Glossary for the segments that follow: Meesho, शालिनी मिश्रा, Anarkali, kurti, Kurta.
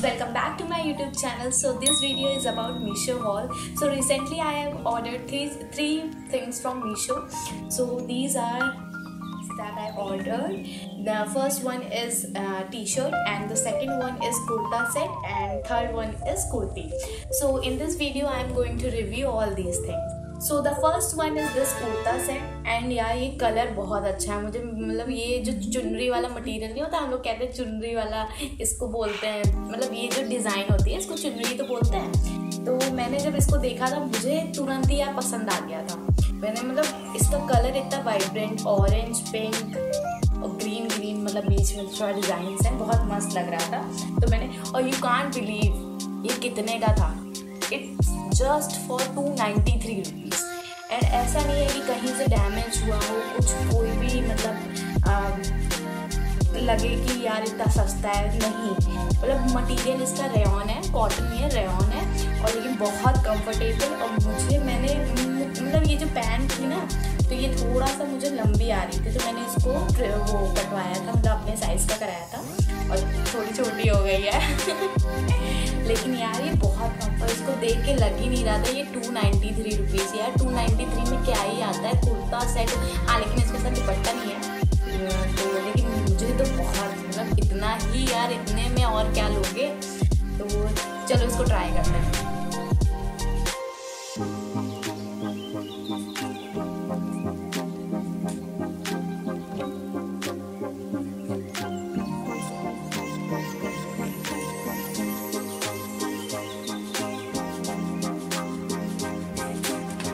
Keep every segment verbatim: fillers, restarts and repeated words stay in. guys, welcome back to my YouTube channel. So this video is about Meesho haul. So recently I have ordered three, three things from Meesho. So these are that I ordered. The first one is uh, t-shirt, and the second one is kurta set, and third one is kurti. So in this video I am going to review all these things. So the first one is this kurta set and यार ये colour बहुत अच्छा है मुझे, मतलब ये जो चुनरी वाला मटेरियल नहीं होता, हम लोग कहते हैं चुनरी वाला इसको बोलते हैं, मतलब ये जो डिज़ाइन होती है इसको चुनरी तो बोलते हैं। तो मैंने जब इसको देखा था मुझे तुरंत ही यार पसंद आ गया था। मैंने मतलब इसका कलर इतना वाइब्रेंट ऑरेंज पिंक और ग्रीन ग्रीन मतलब बीच में थोड़ा डिज़ाइन है, बहुत मस्त लग रहा था। तो मैंने, और यू कांट बिलीव ये कितने का था, it's just for two ninety three rupees. And ऐसा नहीं है कि कहीं से डैमेज हुआ हो कुछ, कोई भी मतलब आ, लगे कि यार इतना सस्ता है, नहीं। मतलब मटेरियल इसका रेयॉन है, कॉटन ही है, रेयॉन है, और लेकिन बहुत कंफर्टेबल। और मुझे मैंने मतलब ये जो पैंट थी ना, तो ये थोड़ा सा मुझे लंबी आ रही थी, तो मैंने इसको वो कटवाया था, मतलब अपने साइज़ का कराया था, और थोड़ी छोटी हो गई है लेकिन यार ये बहुत कम्फर्ट, इसको देख के लग ही नहीं रहा था ये टू नाइन्टी थ्री रुपीज़। यार टू नाइन्टी थ्री में क्या ही आता है कुर्ता सेट। हाँ लेकिन इसके साथ दुपट्टा नहीं है, तो लेकिन मुझे तो बहुत मतलब इतना ही यार, इतने में और क्या लोगे। तो चलो इसको ट्राई करते हैं।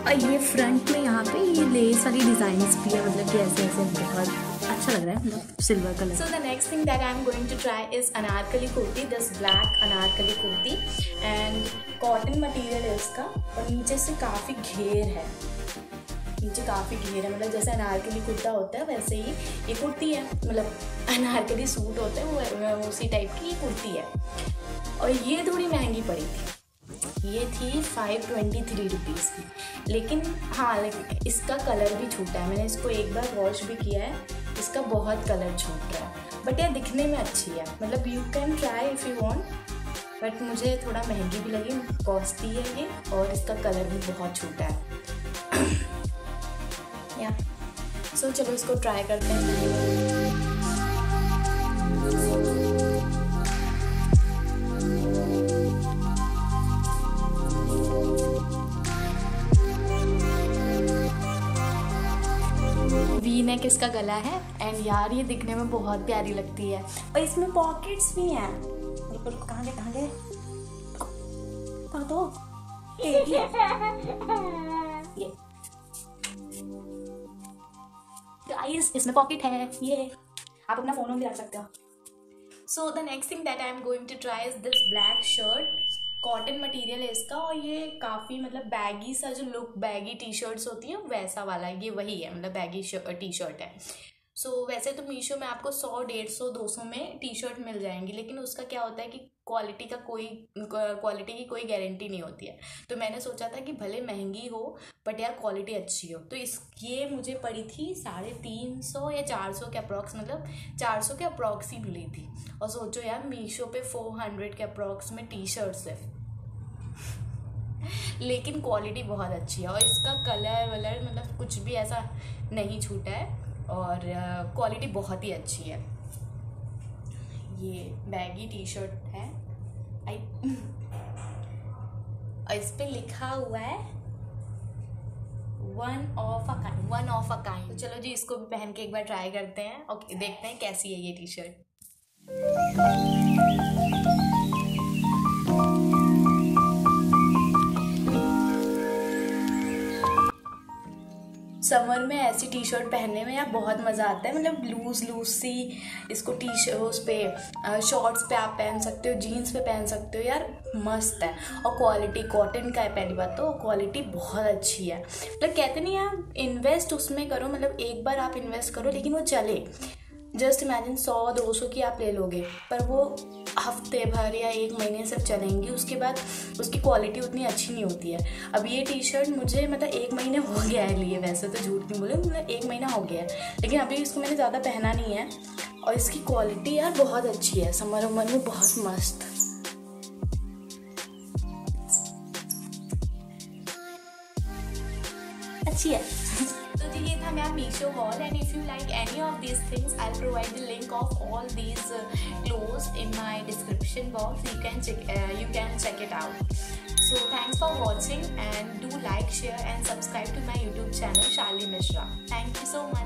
और ये फ्रंट में यहाँ पे ये लेस वाली डिज़ाइंस भी है, मतलब कि ऐसे ऐसे बहुत अच्छा लग रहा है, मतलब silver colour. So the next thing that I am going to try is anarkali kurti, this black anarkali kurti, and cotton material है इसका, और नीचे से काफ़ी घेर है, नीचे काफ़ी घेर है, मतलब जैसे अनारकली कुर्ता होता है वैसे ही ये कुर्ती है, मतलब अनारकली सूट होता है वो उसी टाइप की ये कुर्ती है। और ये थोड़ी महंगी पड़ी थी, ये थी फाइव ट्वेंटी थ्री रुपीज़ की, लेकिन हाँ लेकिन इसका कलर भी छूटा है, मैंने इसको एक बार वॉश भी किया है, इसका बहुत कलर छूट गया है, बट ये दिखने में अच्छी है, मतलब you can try if you want, but मुझे थोड़ा महंगी भी लगी, कॉस्टली है ये, और इसका कलर भी बहुत छूटा है या सो so, चलो इसको ट्राई करते हैं। वी नेक इसका गला है, एंड यार ये दिखने में बहुत प्यारी लगती है, और इसमें पॉकेट्स भी हैं। कहाँ गए कहाँ गए कहाँ तो ये गाइस इसमें पॉकेट है, ये आप अपना फोन भी रख सकते हो। So the next thing that I am going to try is this black shirt, cotton material है इसका, और ये काफ़ी मतलब बैगी सा जो लुक बैगी टी शर्ट्स होती है वैसा वाला ये वही है, मतलब बैगी टी शर्ट है। सो so, वैसे तो मीशो में आपको सौ डेढ़ सौ दो सौ में टी शर्ट मिल जाएंगी, लेकिन उसका क्या होता है कि क्वालिटी का कोई क्वालिटी की कोई गारंटी नहीं होती है। तो मैंने सोचा था कि भले महंगी हो बट यार क्वालिटी अच्छी हो, तो इस ये मुझे पड़ी थी साढ़े तीन सौ या चार सौ के अप्रॉक्स, मतलब चार सौ के अप्रॉक्स ही मिली थी। और सोचो यार मीशो पे फोर हंड्रेड के अप्रॉक्स में टी शर्ट सिर्फ लेकिन क्वालिटी बहुत अच्छी है, और इसका कलर वलर मतलब कुछ भी ऐसा नहीं छूटा है, और क्वालिटी uh, बहुत ही अच्छी है। ये बैगी टी शर्ट है आई और इस पर लिखा हुआ है one of a kind, one of a kind. तो चलो जी इसको भी पहन के एक बार ट्राई करते हैं और देखते हैं कैसी है ये टी शर्ट। समर में ऐसी टी शर्ट पहनने में यार बहुत मज़ा आता है, मतलब लूज लूज सी, इसको टी शर्ट उस पर शॉर्ट्स पे आप पहन सकते हो, जीन्स पे पहन सकते हो, यार मस्त है। और क्वालिटी कॉटन का है, पहली बात तो क्वालिटी बहुत अच्छी है, मतलब कहते नहीं आप इन्वेस्ट उसमें करो, मतलब एक बार आप इन्वेस्ट करो लेकिन वो चले। जस्ट इमेजिन सौ दो सौ की आप ले लोगे पर वो हफ्ते भर या एक महीने सब चलेंगी, उसके बाद उसकी क्वालिटी उतनी अच्छी नहीं होती है। अब ये टी शर्ट मुझे मतलब एक महीने हो गया है लिए, वैसे तो झूठ नहीं बोले, मतलब एक महीना हो गया है, लेकिन अभी इसको मैंने ज़्यादा पहना नहीं है, और इसकी क्वालिटी यार बहुत अच्छी है, समर उमर में बहुत मस्त। अच्छी है। तो ये था मेरा Meesho haul and if you like any of this things I provide the link of all these clothes in my description box, you can you can check it out. So thanks for watching and do like, share and subscribe to my YouTube channel शालिनी मिश्रा। Thank you so much.